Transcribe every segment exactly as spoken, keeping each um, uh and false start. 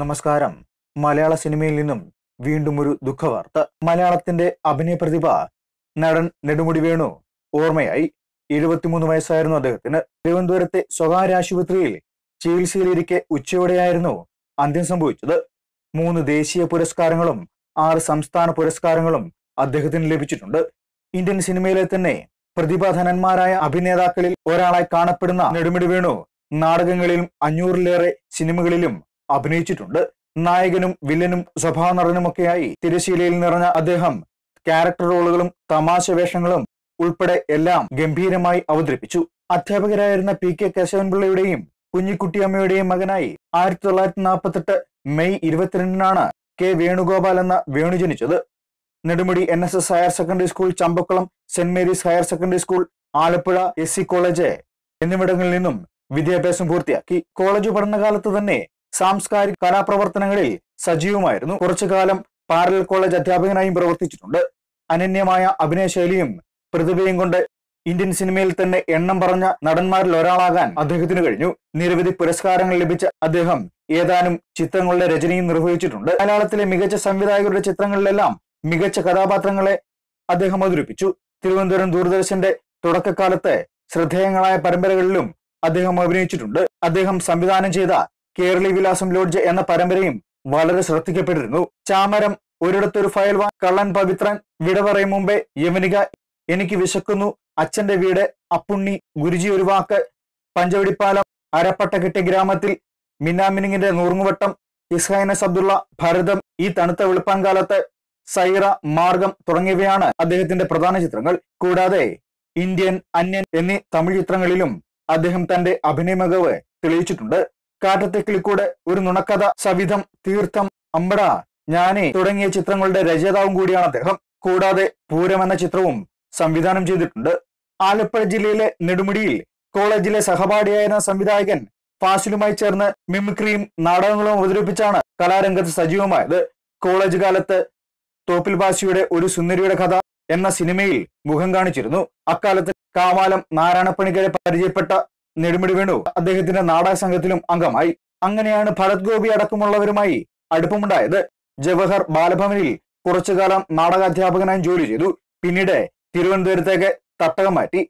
നമസ്കാരം. മലയാള സിനിമയിൽ നിന്നും വീണ്ടും ഒരു ദുഃഖവാർത്ത. മലയാളത്തിന്റെ അഭിനയ പ്രതിഭ നടൻ നെടുമുടി വേണു ഓർമ്മയായി. എഴുപത്തിമൂന്ന് വയസ്സായിരുന്നു അദ്ദേഹത്തിന്. തിരുവനന്തപുരത്തെ സ്വകാര്യ ആശുപത്രിയിൽ ചികിത്സയിലിരിക്കെ ഉച്ചയോടെയായിരുന്നു അന്ത്യം സംഭവിച്ചത്. മൂന്ന് ദേശീയ പുരസ്കാരങ്ങളും ആറ് സംസ്ഥാന പുരസ്കാരങ്ങളും അദ്ദേഹത്തിന് ലഭിച്ചിട്ടുണ്ട്. ഇന്ത്യൻ സിനിമയിലെ തന്നെ പ്രതിഭാധനന്മാരായ അഭിനേതാക്കളിൽ ഒരാളായി കാണപ്പെടുന്ന നെടുമുടി വേണു നാടകങ്ങളിലും അഞ്ഞൂറിലേറെ സിനിമകളിലും അഭിനയിച്ചിട്ടുണ്ട്. നായകനും വില്ലനും സഭാനടനുമൊക്കെയായി തിരശീലയിൽ നിറഞ്ഞ അദ്ദേഹം ക്യാരക്ടർ റോളുകളും തമാശ വേഷങ്ങളും ഉൾപ്പെടെ എല്ലാം ഗംഭീരമായി അവതരിപ്പിച്ചു. അധ്യാപകരായിരുന്ന പി കെ കേശവൻപിള്ളയുടെയും കുഞ്ഞിക്കുട്ടിയമ്മയുടെയും മകനായി ആയിരത്തി തൊള്ളായിരത്തി നാൽപ്പത്തെട്ട് മെയ് ഇരുപത്തിരണ്ടിനാണ് കെ വേണുഗോപാൽ എന്ന വേണു ജനിച്ചത്. Nedumudi N S S higher secondary school, Champakulam saint Mary's higher secondary school, Alappuzha S C college എന്നിവിടങ്ങളിൽ നിന്നും വിദ്യാഭ്യാസം പൂർത്തിയാക്കി. കോളേജ് പഠനകാലത്ത് തന്നെ സാംസ്കാരിക കലാപ്രവർത്തനങ്ങളിൽ സജീവമായിരുന്നു. കുറച്ചുകാലം പാരലൽ കോളേജ് അധ്യാപകനായും പ്രവർത്തിച്ചിട്ടുണ്ട്. അനന്യമായ അഭിനയശൈലിയും പ്രതിഭയും കൊണ്ട് ഇന്ത്യൻ സിനിമയിൽ തന്നെ എണ്ണം പറഞ്ഞ നടന്മാരിൽ ഒരാളാകാൻ അദ്ദേഹത്തിന് കഴിഞ്ഞു. നിരവധി പുരസ്കാരങ്ങൾ ലഭിച്ച അദ്ദേഹം ഏതാനും ചിത്രങ്ങളുടെ രചനയും നിർവഹിച്ചിട്ടുണ്ട്. മലയാളത്തിലെ മികച്ച സംവിധായകരുടെ ചിത്രങ്ങളിലെല്ലാം മികച്ച കഥാപാത്രങ്ങളെ അദ്ദേഹം അവതരിപ്പിച്ചു. തിരുവനന്തപുരം ദൂരദർശന്റെ തുടക്കകാലത്തെ ശ്രദ്ധേയങ്ങളായ പരമ്പരകളിലും അദ്ദേഹം അഭിനയിച്ചിട്ടുണ്ട്. അദ്ദേഹം സംവിധാനം ചെയ്ത കേരളി വിലാസം ലോഡ്ജ് എന്ന പരമ്പരയും വളരെ ശ്രദ്ധിക്കപ്പെട്ടിരുന്നു. ചാമരം, ഒരിടത്തൊരു ഫയൽവാൻ, കള്ളൻ പവിത്രൻ, വിടവറയും മുമ്പേ, യവനിക, എനിക്ക് വിശക്കുന്നു, അച്ഛന്റെ വീട്, അപ്പുണ്ണി, ഗുരുജി ഒരു വാക്ക്, പഞ്ചവടിപ്പാലം, അരപ്പട്ട കിട്ടിയ ഗ്രാമത്തിൽ, മിന്നാമിനിങ്ങിന്റെ നൂറുങ്ങുവട്ടം, ഇസ്ഹൈനസ് അബ്ദുള്ള, ഭരതം, ഈ തണുത്ത വെളുപ്പാൻകാലത്ത്, സൈറ, മാർഗം തുടങ്ങിയവയാണ് അദ്ദേഹത്തിന്റെ പ്രധാന ചിത്രങ്ങൾ. കൂടാതെ ഇന്ത്യൻ, അന്യൻ എന്നീ തമിഴ് ചിത്രങ്ങളിലും അദ്ദേഹം തന്റെ അഭിനയ മികവ് തെളിയിച്ചിട്ടുണ്ട്. കാറ്റത്തെ കിളിക്കൂടെ, ഒരു നുണക്കഥ, സവിധം, തീർത്ഥം, അമ്പട, ഞാനേ തുടങ്ങിയ ചിത്രങ്ങളുടെ രചയിതാവും കൂടിയാണ് അദ്ദേഹം. കൂടാതെ പൂരം എന്ന ചിത്രവും സംവിധാനം ചെയ്തിട്ടുണ്ട്. ആലപ്പുഴ ജില്ലയിലെ നെടുമുടിയിൽ കോളേജിലെ സഹപാഠിയായിരുന്ന സംവിധായകൻ ഫാസിലുമായി ചേർന്ന് മിമിക്രിയും നാടകങ്ങളും അവതരിപ്പിച്ചാണ് കലാരംഗത്ത് സജീവമായത്. കോളേജ് കാലത്ത് തോപ്പിൽ ബാസിയുടെ ഒരു സുന്ദരിയുടെ കഥ എന്ന സിനിമയിൽ മുഖം കാണിച്ചിരുന്നു. അക്കാലത്ത് കാവാലം നാരായണപ്പണിക്കരെ പരിചയപ്പെട്ട നെടുമുടി വേണു അദ്ദേഹത്തിന്റെ നാടക സംഘത്തിലും അംഗമായി. അങ്ങനെയാണ് ഭരത് ഗോപി അടക്കമുള്ളവരുമായി അടുപ്പമുണ്ടായത്. ജവഹർ ബാലഭവനിൽ കുറച്ചുകാലം നാടകാധ്യാപകനായി ജോലി ചെയ്തു. പിന്നീട് തിരുവനന്തപുരത്തേക്ക് തട്ടകം മാറ്റി.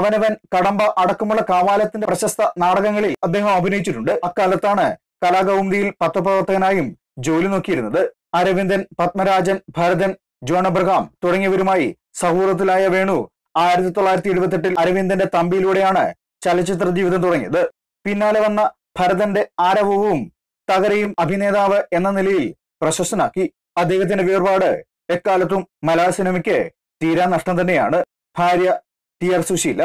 അവനവൻ, കടമ്പ അടക്കമുള്ള കാവാലത്തിന്റെ പ്രശസ്ത നാടകങ്ങളിൽ അദ്ദേഹം അഭിനയിച്ചിട്ടുണ്ട്. അക്കാലത്താണ് കലാകൗമുദിയിൽ പത്രപ്രവർത്തകനായും ജോലി നോക്കിയിരുന്നത്. അരവിന്ദൻ, പത്മരാജൻ, ഭരതൻ, ജോൺ അബ്രഹാം തുടങ്ങിയവരുമായി സൗഹൃദത്തിലായ വേണു ആയിരത്തി തൊള്ളായിരത്തി എഴുപത്തി എട്ടിൽ അരവിന്ദന്റെ തമ്പിയിലൂടെയാണ് ചലച്ചിത്ര ജീവിതം തുടങ്ങിയത്. പിന്നാലെ വന്ന ഭരതന്റെ ആരവവും തകരയും അഭിനേതാവ് എന്ന നിലയിൽ പ്രശസ്തനാക്കി. അദ്ദേഹത്തിന്റെ വേർപാട് എക്കാലത്തും മലയാള സിനിമയ്ക്ക് തീരാ നഷ്ടം തന്നെയാണ്. ഭാര്യ ടി ആർ സുശീല,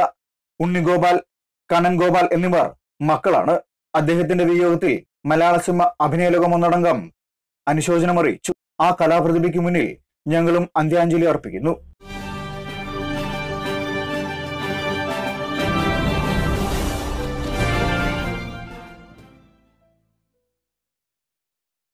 ഉണ്ണിഗോപാൽ, കണ്ണൻ ഗോപാൽ എന്നിവർ മക്കളാണ്. അദ്ദേഹത്തിന്റെ വിയോഗത്തിൽ മലയാള സിനിമ അഭിനയലോകം ഒന്നടങ്കം അനുശോചനമറിയിച്ചു. ആ കലാപ്രതിഭയ്ക്ക് മുന്നിൽ ഞങ്ങളും അന്ത്യാഞ്ജലി അർപ്പിക്കുന്നു.